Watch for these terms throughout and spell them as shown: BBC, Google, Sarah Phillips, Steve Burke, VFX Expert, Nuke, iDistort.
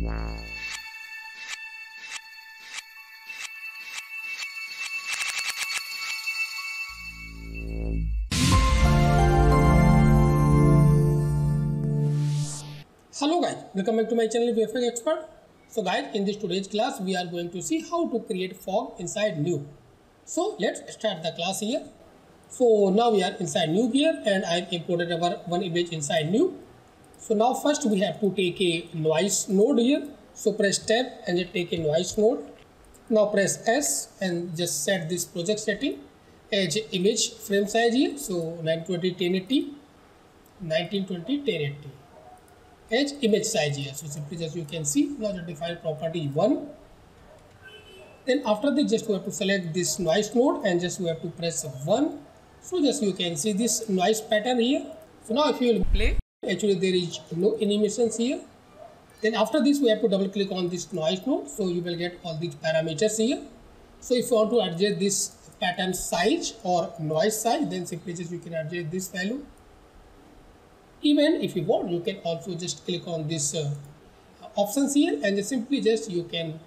Hello guys, welcome back to my channel VFX Expert. So guys, in this today's class we are going to see how to create fog inside Nuke. So let's start the class here. So now we are inside Nuke here and I have imported our one image inside Nuke. So now first we have to take a noise node here. So press tab and just take a noise node. Now press S and just set this project setting as image frame size here. So 1920 1080. As image size here, so simply just you can see now the define property 1. Then after this just we have to select this noise node and just we have to press 1. So just you can see this noise pattern here. So now if you will play, actually there is no animations here. Then after this we have to double click on this noise node, so you will get all these parameters here. So if you want to adjust this pattern size or noise size, then simply just you can adjust this value. Even if you want, you can also just click on this options here and simply just you can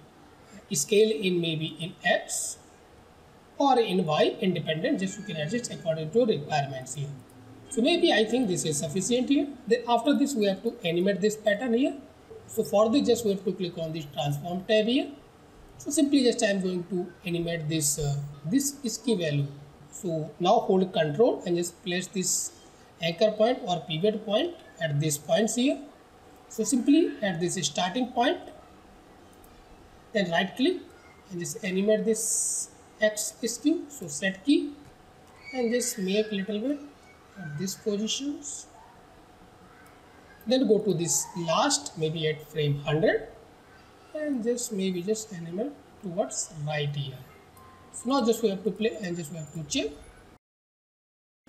scale in maybe in X or in Y independent, just you can adjust according to requirements here. So maybe I think this is sufficient here. Then after this we have to animate this pattern here. So for this just we have to click on this transform tab here. So simply just I am going to animate this this key value. So now hold control and just place this anchor point or pivot point at these points here. So simply at this starting point, then right click and just animate this X skew. So set key and just make little bit at these positions. Then go to this last, maybe at frame 100, and just maybe just animate towards right here. So now just we have to play and just we have to check.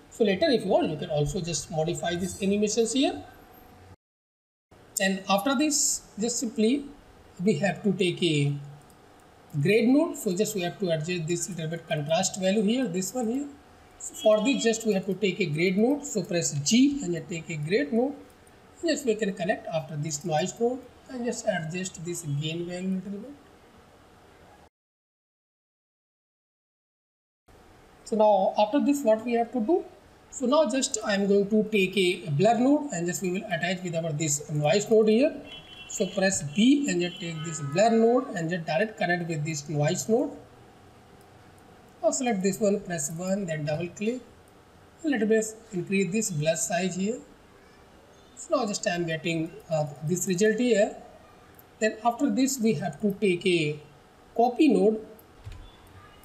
So later if you want, you can also just modify these animations here. And after this, just simply we have to take a grade node. So just we have to adjust this little bit contrast value here, this one here. So for this just we have to take a grade node. So press G and you take a grade node. And just we can connect after this noise node and just adjust this gain value little bit. So now after this what we have to do? So now just I am going to take a blur node and just we will attach with our this noise node here. So press B and just take this blur node and just direct connect with this noise node. Now select this one, press 1, then double click. A little bit increase this blur size here. So now just I am getting this result here. Then after this we have to take a copy node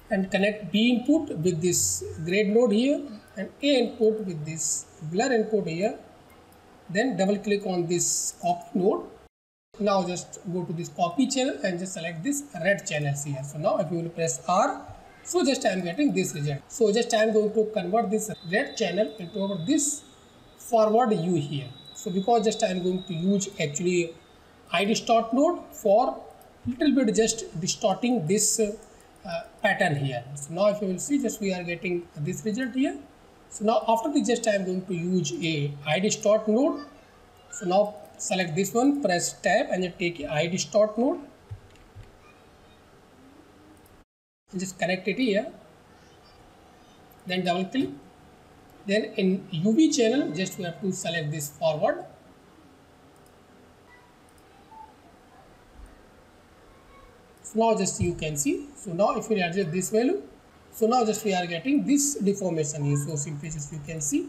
and connect B input with this grade node here and A input with this blur input here. Then double click on this copy node. Now just go to this copy channel and just select this red channels here. So now if you will press R, so just I am getting this result. So just I am going to convert this red channel into over this forward U here. So because just I am going to use actually iDistort node for little bit just distorting this pattern here. So now if you will see, just we are getting this result here. So now after this just I am going to use a iDistort node. So now select this one, press tab and just take a iDistort node and just connect it here, then double click. Then in UV channel just we have to select this forward. So now just you can see, so now if we adjust this value, so now just we are getting this deformation here. So simply just you can see,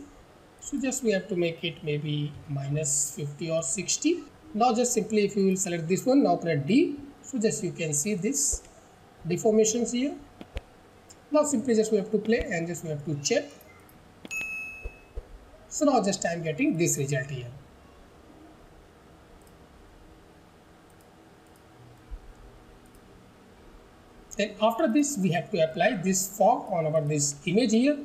so just we have to make it maybe -50 or 60. Now just simply if you will select this one, now press D, so just you can see this deformations here. Now simply just we have to play and just we have to check. So now just I am getting this result here. Then after this we have to apply this fog on our this image here.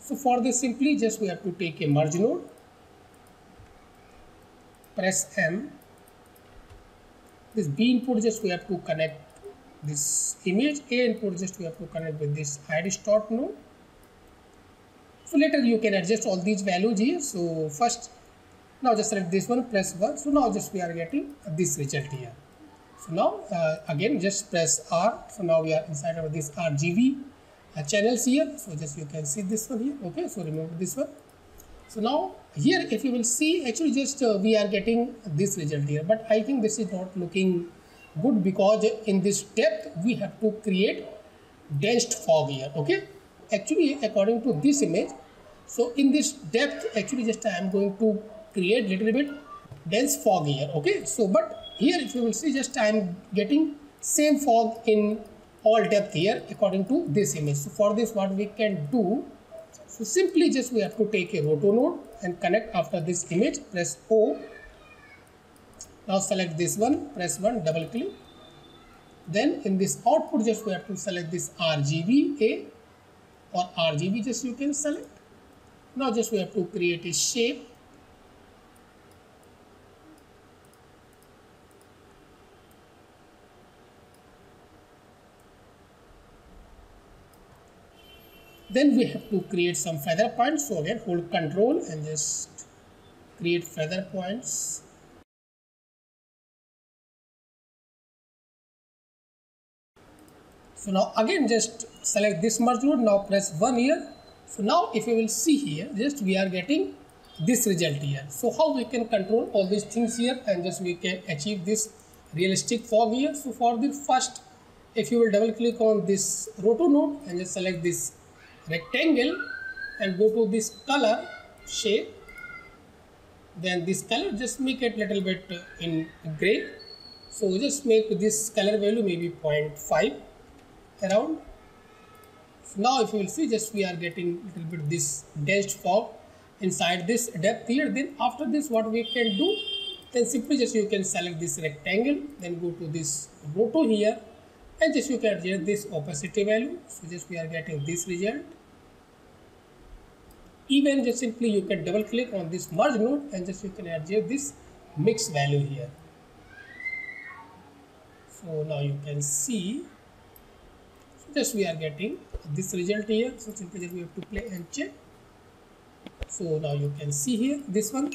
So for this simply just we have to take a merge node, press M, this B input just we have to connect this image, A input just we have to connect with this iDistort node. So later you can adjust all these values here. So first now just select this one, press 1, so now just we are getting this result here. So now again just press R. So now we are inside of this RGB channels here. So just you can see this one here. Okay, so remove this one. So now here if you will see, actually just we are getting this result here, but I think this is not looking good because in this depth we have to create dense fog here. Okay, actually according to this image, so in this depth actually just I am going to create little bit dense fog here. Okay, so but here if you will see, just I am getting same fog in all depth here according to this image. So for this what we can do, so simply just we have to take a roto node and connect after this image, press O. Now select this one, press 1, double click. Then in this output just we have to select this RGBA or RGB just you can select. Now just we have to create a shape. Then we have to create some feather points. So again hold control and just create feather points. So now again just select this merge node, now press 1 here. So now if you will see here, just we are getting this result here. So how we can control all these things here and just we can achieve this realistic fog here. So for the first, if you will double click on this roto node and just select this rectangle and go to this color shape, then this color just make it little bit in gray. So just make this color value maybe 0.5 around. So now if you will see, just we are getting little bit this dense fog inside this depth here. Then after this what we can do, then simply just you can select this rectangle, then go to this roto here and just you can adjust this opacity value. So just we are getting this result. Even just simply you can double click on this merge node and just you can adjust this mix value here. So now you can see, so just we are getting this result here. So simply just we have to play and check. So now you can see here this one.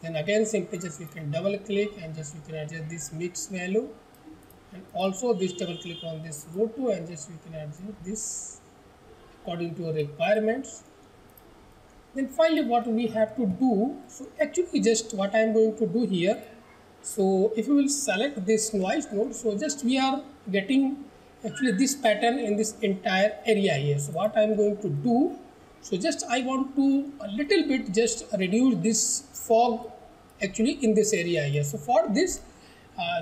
Then again simply just you can double click and just you can adjust this mix value, and also this double click on this roto and just you can adjust this according to your requirements. Then finally what we have to do, so actually just what I am going to do here, so if you will select this noise node, so just we are getting actually this pattern in this entire area here. So what I am going to do, so just I want to a little bit just reduce this fog actually in this area here. So for this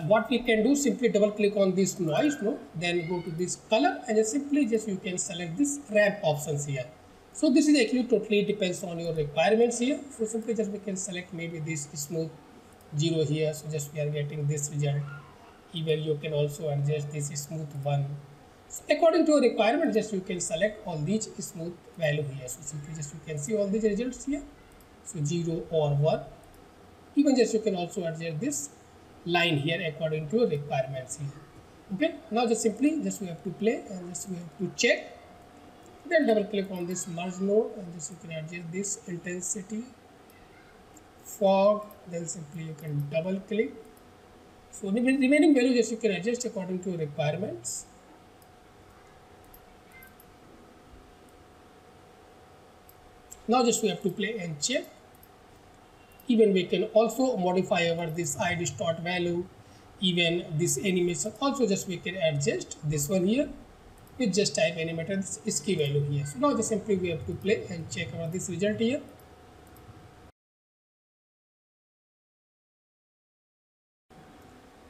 what we can do, simply double click on this noise node, then go to this color and simply just you can select this ramp options here. So this is actually totally depends on your requirements here. So simply just we can select maybe this smooth 0 here. So just we are getting this result. Even you can also adjust this smooth 1. So according to your requirement, just you can select all these smooth value here. So simply just you can see all these results here. So 0 or 1. Even just you can also adjust this line here according to your requirements here. Okay, now just simply just we have to play and just we have to check, then double click on this merge node and just you can adjust this intensity fog, then simply you can double click. So the remaining value just you can adjust according to your requirements. Now just we have to play and check. Even we can also modify over this I distort value, even this animation also just we can adjust this one here with just type animator this ASCII value here. So now just simply we have to play and check over this result here.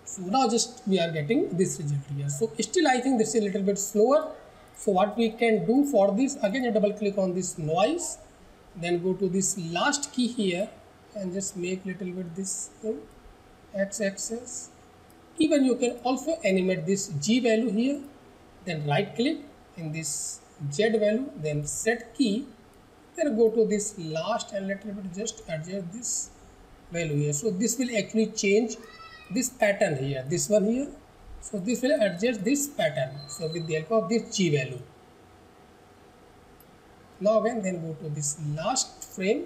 So now just we are getting this result here. So still I think this is a little bit slower. So what we can do for this, again you double click on this noise, then go to this last key here and just make little bit this x-axis. Even you can also animate this G value here, then right click in this Z value, then set key, then go to this last and little bit just adjust this value here. So this will actually change this pattern here, this one here. So this will adjust this pattern, so with the help of this G value. Now again then go to this last frame.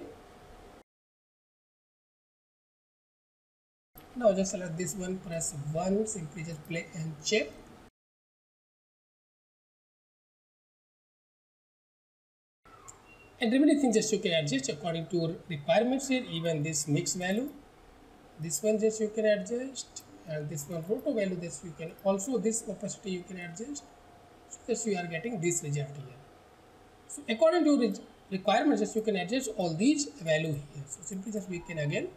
Now just select this one, press 1, simply just play and check. And remaining thing just you can adjust according to requirements here, even this mix value. This one just you can adjust, and this one roto value this you can also, this opacity you can adjust. So just you are getting this result here. So according to requirements just you can adjust all these value here. So simply just we can again,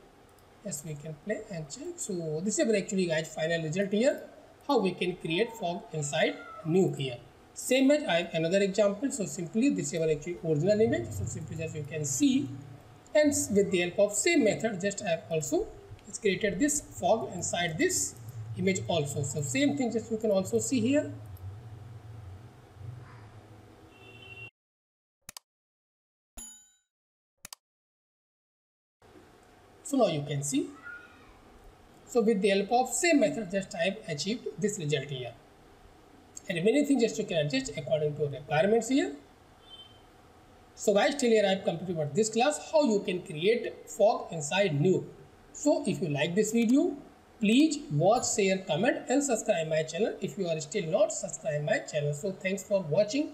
yes, we can play and check. So this is actually guys final result here, how we can create fog inside Nuke here. Same as I have another example. So simply this is actually original image. So simply just you can see, and with the help of same method just I have also created this fog inside this image also. So same thing just you can also see here. So now you can see, so with the help of same method just I have achieved this result here. And many things just you can adjust according to requirements here. So guys, till here I have completed about this class, how you can create fog inside Nuke. So if you like this video, please watch, share, comment and subscribe my channel if you are still not subscribed my channel. So thanks for watching.